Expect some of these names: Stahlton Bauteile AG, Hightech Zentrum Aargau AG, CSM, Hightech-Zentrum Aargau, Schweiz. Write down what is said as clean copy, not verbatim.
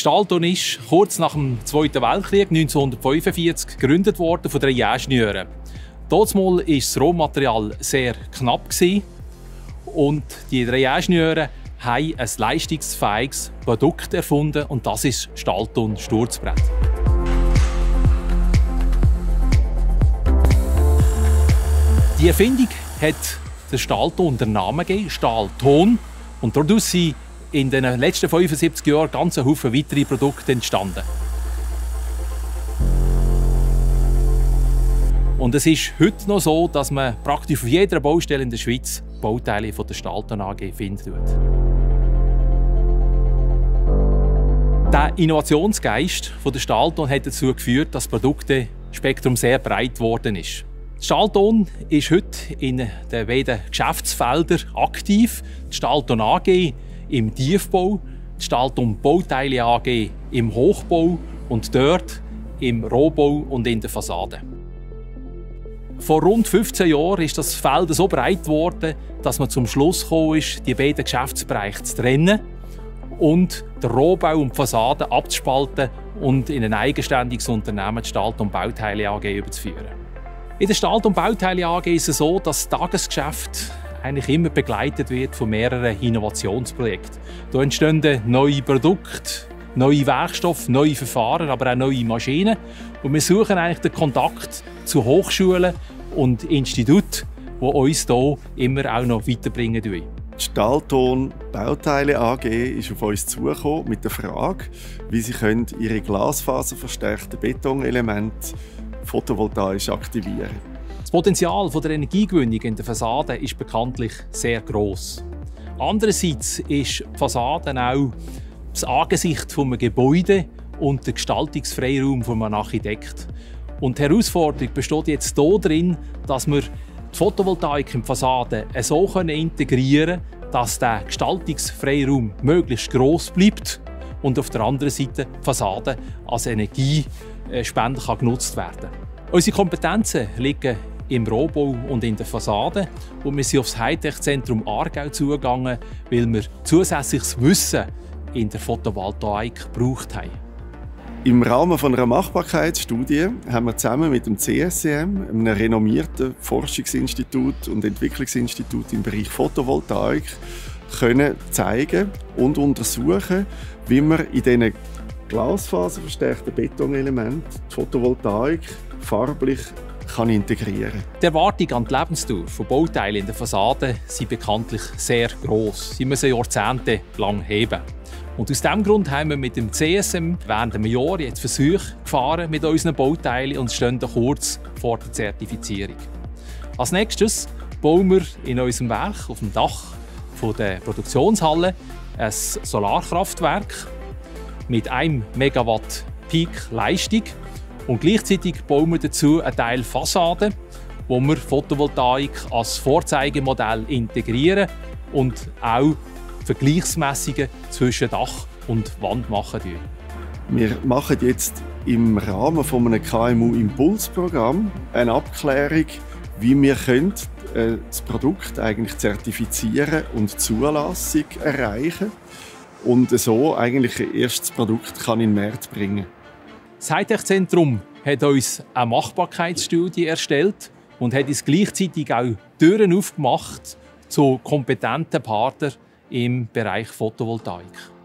Stahlton ist kurz nach dem Zweiten Weltkrieg 1945 gegründet worden von drei Ingenieuren. Damals war das Rohmaterial sehr knapp und die drei Ingenieure haben ein leistungsfähiges Produkt erfunden und das ist Stahlton Sturzbrett. Die Erfindung hat der Stahlton den Namen gegeben, Stahlton, und daraus sind in den letzten 75 Jahren ganz ein Haufen weitere Produkte entstanden. Und es ist heute noch so, dass man praktisch auf jeder Baustelle in der Schweiz Bauteile von der Stahlton AG findet. Der Innovationsgeist von der Stahlton hat dazu geführt, dass das Produktspektrum sehr breit geworden ist. Die Stahlton ist heute in den beiden Geschäftsfeldern aktiv. Die Stahlton AG im Tiefbau, die Stahlton Bauteile AG im Hochbau und dort im Rohbau und in der Fassade. Vor rund 15 Jahren ist das Feld so breit geworden, dass man zum Schluss gekommen ist, die beiden Geschäftsbereiche zu trennen und den Rohbau und die Fassade abzuspalten und in ein eigenständiges Unternehmen, die Stahlton Bauteile AG, überzuführen. In der Stahlton Bauteile AG ist es so, dass das Tagesgeschäft eigentlich immer begleitet wird von mehreren Innovationsprojekten. Da entstehen neue Produkte, neue Werkstoffe, neue Verfahren, aber auch neue Maschinen. Und wir suchen eigentlich den Kontakt zu Hochschulen und Instituten, die uns hier immer auch noch weiterbringen. Die Stahlton Bauteile AG ist auf uns zugekommen mit der Frage, wie sie ihre glasfaserverstärkten Betonelemente photovoltaisch aktivieren können. Das Potenzial der Energiegewinnung in der Fassade ist bekanntlich sehr gross. Andererseits ist die Fassade auch das Angesicht eines Gebäudes und der Gestaltungsfreiraum eines Architekten. Und die Herausforderung besteht jetzt darin, dass wir die Photovoltaik in die Fassade so integrieren können, dass der Gestaltungsfreiraum möglichst gross bleibt und auf der anderen Seite die Fassade als Energiespender genutzt werden kann. Unsere Kompetenzen liegen im Rohbau und in der Fassade. Und wir sind auf das Hightech-Zentrum Aargau zugegangen, weil wir zusätzliches Wissen in der Photovoltaik gebraucht haben. Im Rahmen einer Machbarkeitsstudie haben wir zusammen mit dem CSM, einem renommierten Forschungsinstitut und Entwicklungsinstitut im Bereich Photovoltaik, können zeigen und untersuchen, wie man in diesen glasfaserverstärkten Betonelementen die Photovoltaik farblich kann integrieren. Die Erwartungen an die Lebensdauer von Bauteilen in der Fassade sind bekanntlich sehr gross. Sie müssen Jahrzehnte lang heben. Und aus diesem Grund haben wir mit dem CSM während einem Jahr jetzt Versuche gefahren mit unseren Bauteilen und stehen kurz vor der Zertifizierung. Als nächstes bauen wir in unserem Werk auf dem Dach der Produktionshalle ein Solarkraftwerk mit 1 Megawatt Peak-Leistung. Und gleichzeitig bauen wir dazu einen Teil Fassade, wo wir Photovoltaik als Vorzeigemodell integrieren und auch Vergleichsmessungen zwischen Dach und Wand machen. Wir machen jetzt im Rahmen eines KMU-Impulsprogramm eine Abklärung, wie wir das Produkt eigentlich zertifizieren und Zulassung erreichen und so eigentlich ein erstes Produkt in den Markt bringen kann. Das Hightech-Zentrum hat uns eine Machbarkeitsstudie erstellt und hat uns gleichzeitig auch Türen aufgemacht zu kompetenten Partnern im Bereich Photovoltaik.